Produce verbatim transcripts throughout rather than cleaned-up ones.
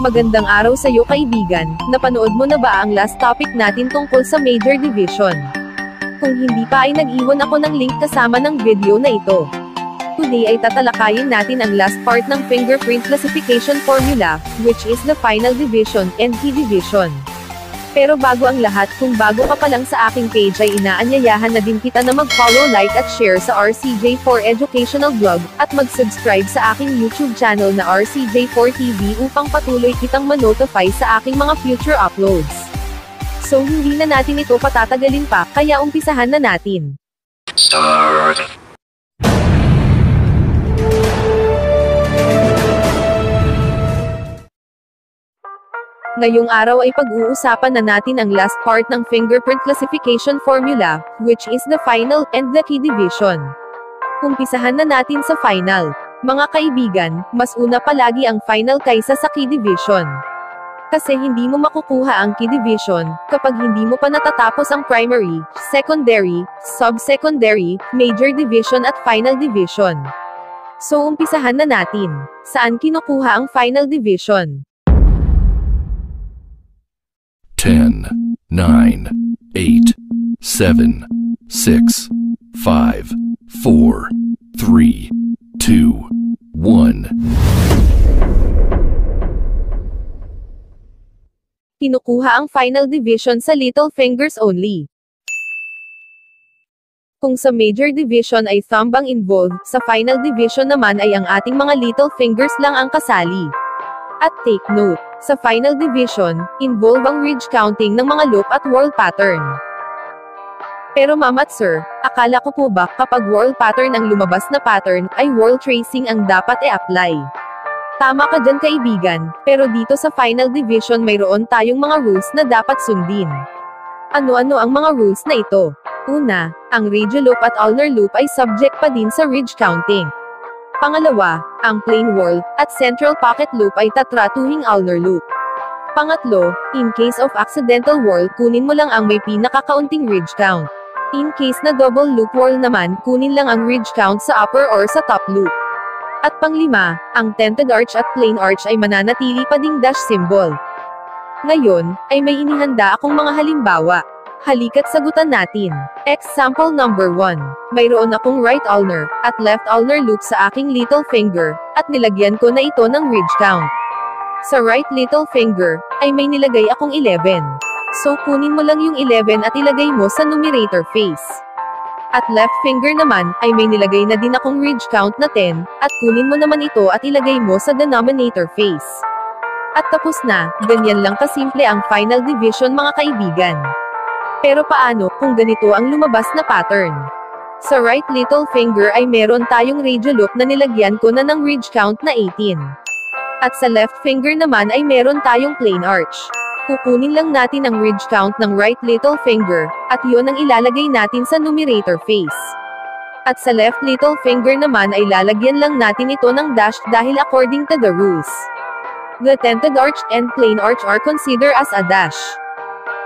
Magandang araw sa iyo kaibigan, napanood mo na ba ang last topic natin tungkol sa major division? Kung hindi pa ay nag-iwan ako ng link kasama ng video na ito. Today ay tatalakayin natin ang last part ng fingerprint classification formula, which is the final division, and key division. Pero bago ang lahat, kung bago ka pa lang sa aking page ay inaanyayahan na din kita na mag-follow, like at share sa R C J four Educational Blog, at mag-subscribe sa aking YouTube channel na R C J four T V upang patuloy kitang manotify sa aking mga future uploads. So hindi na natin ito patatagalin pa, kaya umpisahan na natin. Start. Ngayong araw ay pag-uusapan na natin ang last part ng fingerprint classification formula, which is the final, and the key division. Umpisahan na natin sa final. Mga kaibigan, mas una palagi ang final kaysa sa key division. Kasi hindi mo makukuha ang key division, kapag hindi mo pa natatapos ang primary, secondary, sub-secondary, major division at final division. So umpisahan na natin. Saan kinukuha ang final division? ten, nine, eight, seven, six, five, four, three, two, one. Kinukuha ang final division sa little fingers only. Kung sa major division ay thumb ang involved, sa final division naman ay ang ating mga little fingers lang ang kasali. At take note, sa final division, involve ang ridge counting ng mga loop at whorl pattern. Pero ma'am at sir, akala ko po ba kapag whorl pattern ang lumabas na pattern, ay whorl tracing ang dapat i-apply? Tama ka dyan kaibigan, pero dito sa final division mayroon tayong mga rules na dapat sundin. Ano-ano ang mga rules na ito? Una, ang radial loop at ulnar loop ay subject pa din sa ridge counting. Pangalawa, ang plain whorl at central pocket loop ay tatratuhing ulnar loop. Pangatlo, in case of accidental whorl, kunin mo lang ang may pinakakaunting ridge count. In case na double loop whorl naman, kunin lang ang ridge count sa upper or sa top loop. At panglima, ang tented arch at plain arch ay mananatili pa ding dash symbol. Ngayon, ay may inihanda akong mga halimbawa. Halika't sagutan natin. Example number one. Mayroon akong right ulnar at left ulnar loop sa aking little finger, at nilagyan ko na ito ng ridge count. Sa right little finger, ay may nilagay akong eleven. So kunin mo lang yung eleven at ilagay mo sa numerator face. At left finger naman, ay may nilagay na din akong ridge count na ten, at kunin mo naman ito at ilagay mo sa denominator face. At tapos na, ganyan lang kasimple ang final division mga kaibigan. Pero paano kung ganito ang lumabas na pattern? Sa right little finger ay meron tayong radial loop na nilagyan ko na ng ridge count na eighteen. At sa left finger naman ay meron tayong plain arch. Kukunin lang natin ang ridge count ng right little finger, at yun ang ilalagay natin sa numerator face. At sa left little finger naman ay lalagyan lang natin ito ng dash dahil according to the rules, the tented arch and plain arch are considered as a dash.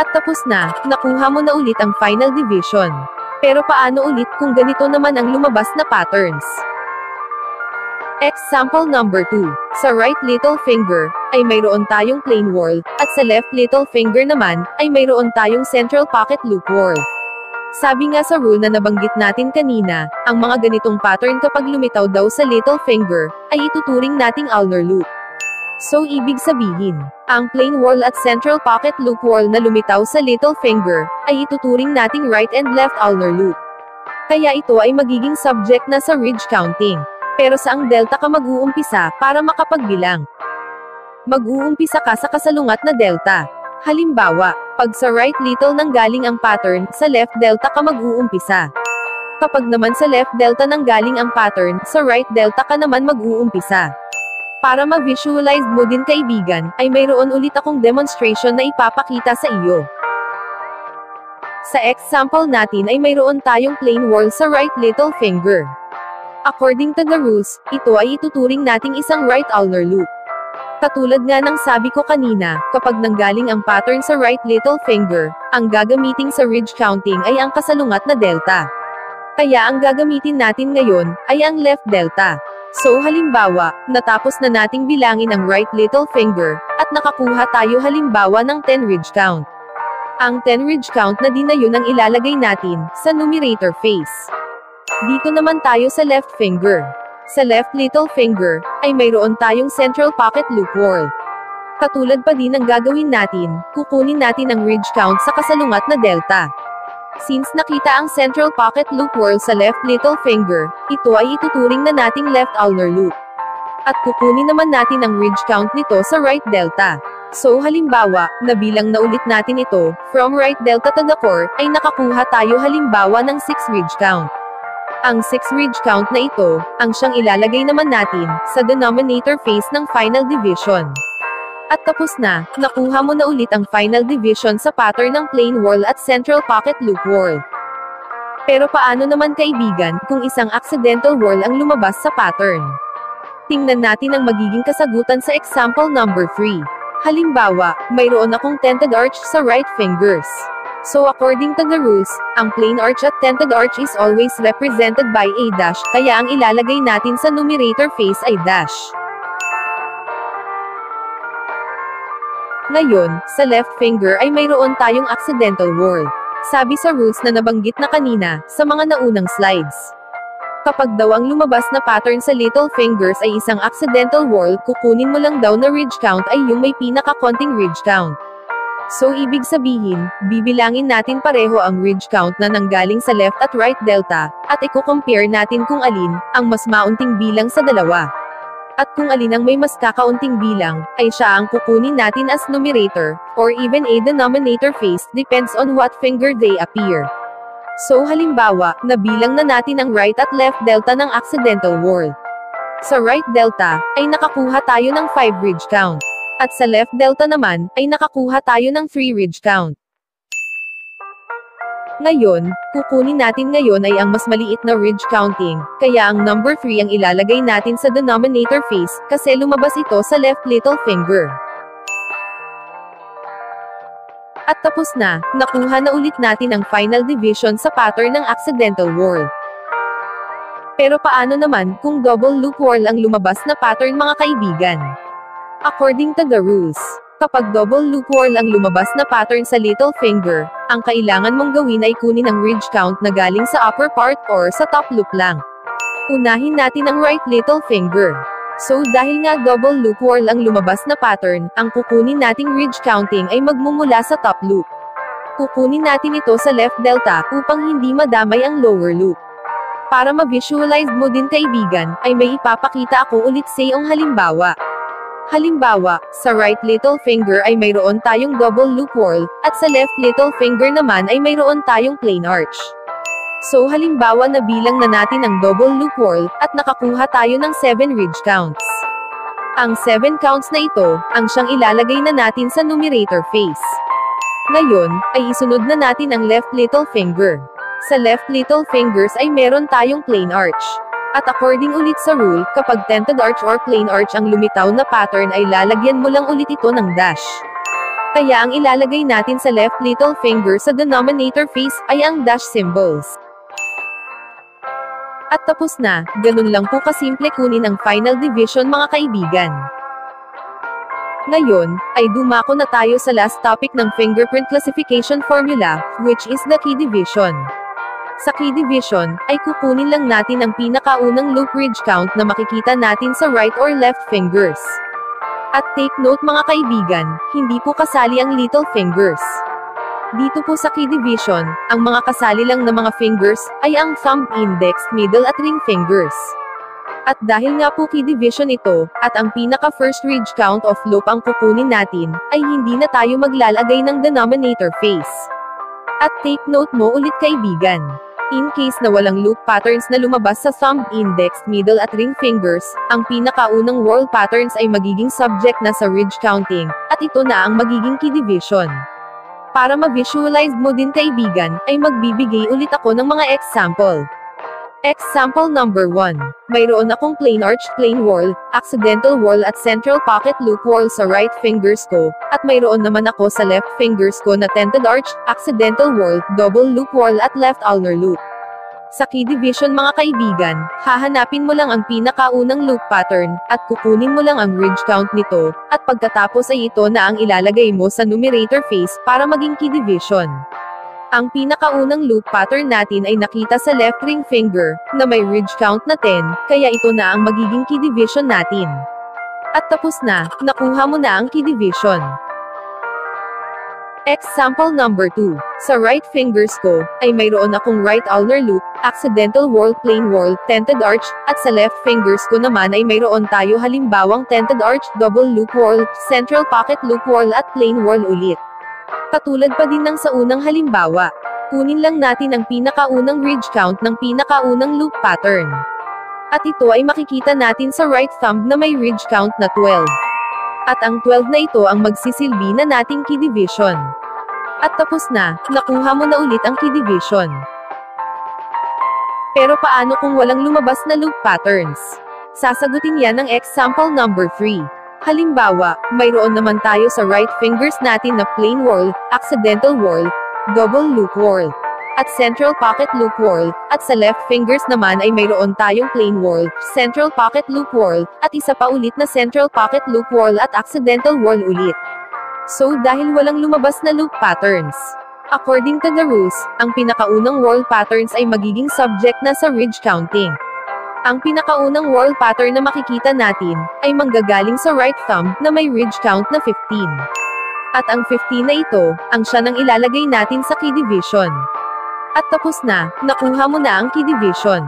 At tapos na, nakuha mo na ulit ang final division. Pero paano ulit kung ganito naman ang lumabas na patterns? Example number two. Sa right little finger, ay mayroon tayong plain whorl, at sa left little finger naman, ay mayroon tayong central pocket loop whorl. Sabi nga sa rule na nabanggit natin kanina, ang mga ganitong pattern kapag lumitaw daw sa little finger, ay ituturing nating ulnar loop. So ibig sabihin, ang plain whorl at central pocket loop whorl na lumitaw sa little finger, ay ituturing nating right and left ulnar loop. Kaya ito ay magiging subject na sa ridge counting. Pero saang delta ka mag-uumpisa, para makapagbilang? Mag-uumpisa ka sa kasalungat na delta. Halimbawa, pag sa right little nanggaling ang pattern, sa left delta ka mag-uumpisa. Kapag naman sa left delta nanggaling ang pattern, sa right delta ka naman mag-uumpisa. Para ma-visualize mo din kaibigan, ay mayroon ulit akong demonstration na ipapakita sa iyo. Sa example natin ay mayroon tayong plain whorl sa right little finger. According to the rules, ito ay ituturing nating isang right ulnar loop. Katulad nga ng sabi ko kanina, kapag nanggaling ang pattern sa right little finger, ang gagamitin sa ridge counting ay ang kasalungat na delta. Kaya ang gagamitin natin ngayon, ay ang left delta. So halimbawa, natapos na nating bilangin ang right little finger, at nakakuha tayo halimbawa ng ten ridge count. Ang ten ridge count na din na yun ang ilalagay natin, sa numerator face. Dito naman tayo sa left finger. Sa left little finger, ay mayroon tayong central pocket loop whorl. Katulad pa din ang gagawin natin, kukunin natin ang ridge count sa kasalungat na delta. Since nakita ang central pocket loop whorl sa left little finger, ito ay ituturing na nating left ulnar loop. At kukunin naman natin ang ridge count nito sa right delta. So halimbawa, nabilang na ulit natin ito, from right delta to the core, ay nakakuha tayo halimbawa ng six ridge count. Ang six ridge count na ito, ang siyang ilalagay naman natin, sa denominator phase ng final division. At tapos na, nakuha mo na ulit ang final division sa pattern ng plain whorl at central pocket loop whorl. Pero paano naman kaibigan, kung isang accidental whorl ang lumabas sa pattern? Tingnan natin ang magiging kasagutan sa example number three. Halimbawa, mayroon akong tented arch sa right fingers. So according to the rules, ang plain arch at tented arch is always represented by a dash, kaya ang ilalagay natin sa numerator face ay dash. Ngayon, sa left finger ay mayroon tayong accidental whorl. Sabi sa rules na nabanggit na kanina, sa mga naunang slides. Kapag daw ang lumabas na pattern sa little fingers ay isang accidental whorl, kukunin mo lang daw na ridge count ay yung may pinakakonting ridge count. So ibig sabihin, bibilangin natin pareho ang ridge count na nanggaling sa left at right delta, at i-compare natin kung alin, ang mas maunting bilang sa dalawa. At kung alin ang may mas kakaunting bilang, ay siya ang kukunin natin as numerator, or even a denominator face, depends on what finger they appear. So halimbawa, nabilang na natin ang right at left delta ng accidental whorl. Sa right delta, ay nakakuha tayo ng five ridge count. At sa left delta naman, ay nakakuha tayo ng three ridge count. Ngayon, kukunin natin ngayon ay ang mas maliit na ridge counting, kaya ang number three ang ilalagay natin sa denominator face, kasi lumabas ito sa left little finger. At tapos na, nakuha na ulit natin ang final division sa pattern ng accidental whorl. Pero paano naman, kung double loop whorl ang lumabas na pattern mga kaibigan? According to the rules, kapag double loop whorl ang lumabas na pattern sa little finger, ang kailangan mong gawin ay kunin ang ridge count na galing sa upper part or sa top loop lang. Unahin natin ang right little finger. So dahil nga double loop whorl ang lumabas na pattern, ang kukunin nating ridge counting ay magmumula sa top loop. Kukunin natin ito sa left delta upang hindi madamay ang lower loop. Para ma-visualize mo din kaibigan, ay may ipapakita ako ulit sa iyong halimbawa. Halimbawa, sa right little finger ay mayroon tayong double loop whorl, at sa left little finger naman ay mayroon tayong plain arch. So halimbawa nabilang na natin ang double loop whorl, at nakakuha tayo ng seven ridge counts. Ang seven counts na ito, ang siyang ilalagay na natin sa numerator face. Ngayon, ay isunod na natin ang left little finger. Sa left little fingers ay meron tayong plain arch. At according ulit sa rule, kapag tented arch or plain arch ang lumitaw na pattern ay lalagyan mo lang ulit ito ng dash. Kaya ang ilalagay natin sa left little finger sa denominator face ay ang dash symbols. At tapos na, ganun lang po kasimple kunin ang final division mga kaibigan. Ngayon, ay dumako na tayo sa last topic ng fingerprint classification formula, which is the key division. Sa key division, ay kukunin lang natin ang pinakaunang loop ridge count na makikita natin sa right or left fingers. At take note mga kaibigan, hindi po kasali ang little fingers. Dito po sa key division, ang mga kasali lang na mga fingers, ay ang thumb, index, middle at ring fingers. At dahil nga po key division ito, at ang pinaka first ridge count of loop ang kukunin natin, ay hindi na tayo maglalagay ng denominator face. At take note mo ulit kaibigan. In case na walang loop patterns na lumabas sa thumb, index, middle at ring fingers, ang pinakaunang whorl patterns ay magiging subject na sa ridge counting, at ito na ang magiging key division. Para ma-visualize mo din kaibigan, ay magbibigay ulit ako ng mga example. Example number one. Mayroon akong plain arch, plain whorl, accidental whorl at central pocket loop whorl sa right fingers ko, at mayroon naman ako sa left fingers ko na tented arch, accidental whorl, double loop whorl at left ulnar loop. Sa key division mga kaibigan, hahanapin mo lang ang pinakaunang loop pattern, at kukunin mo lang ang ridge count nito, at pagkatapos ay ito na ang ilalagay mo sa numerator phase, para maging key division. Ang pinakaunang loop pattern natin ay nakita sa left ring finger, na may ridge count na ten, kaya ito na ang magiging key division natin. At tapos na, nakuha mo na ang key division. Example number two. Sa right fingers ko, ay mayroon akong right ulnar loop, accidental whorl, plain whorl, tented arch, at sa left fingers ko naman ay mayroon tayo halimbawang tented arch, double loop whorl, central pocket loop whorl at plain whorl ulit. Katulad pa din ng sa unang halimbawa. Kunin lang natin ang pinakaunang ridge count ng pinakaunang loop pattern. At ito ay makikita natin sa right thumb na may ridge count na twelve. At ang twelve na ito ang magsisilbi na nating key division. At tapos na, nakuha mo na ulit ang key division. Pero paano kung walang lumabas na loop patterns? Sasagutin yan ng example number three. Halimbawa, mayroon naman tayo sa right fingers natin na plain whorl, accidental whorl, double loop whorl, at central pocket loop whorl, at sa left fingers naman ay mayroon tayong plain whorl, central pocket loop whorl, at isa pa ulit na central pocket loop whorl at accidental whorl ulit. So dahil walang lumabas na loop patterns, according to the rules, ang pinakaunang whorl patterns ay magiging subject na sa ridge counting. Ang pinakaunang whorl pattern na makikita natin, ay manggagaling sa right thumb, na may ridge count na fifteen. At ang fifteen na ito, ang siya nang ilalagay natin sa key division. At tapos na, nakuha mo na ang key division.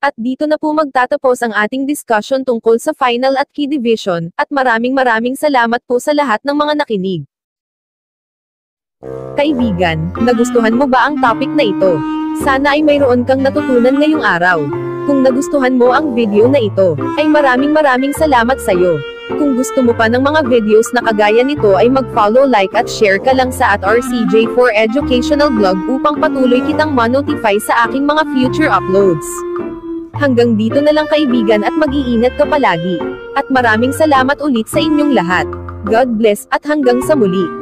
At dito na po magtatapos ang ating discussion tungkol sa final at key division, at maraming maraming salamat po sa lahat ng mga nakinig. Kaibigan, nagustuhan mo ba ang topic na ito? Sana ay mayroon kang natutunan ngayong araw. Kung nagustuhan mo ang video na ito, ay maraming maraming salamat sa iyo. Kung gusto mo pa ng mga videos na kagaya nito ay mag-follow, like at share ka lang sa at R C J four Educational Blog upang patuloy kitang ma-notify sa aking mga future uploads. Hanggang dito na lang kaibigan at mag-iingat ka palagi. At maraming salamat ulit sa inyong lahat. God bless at hanggang sa muli.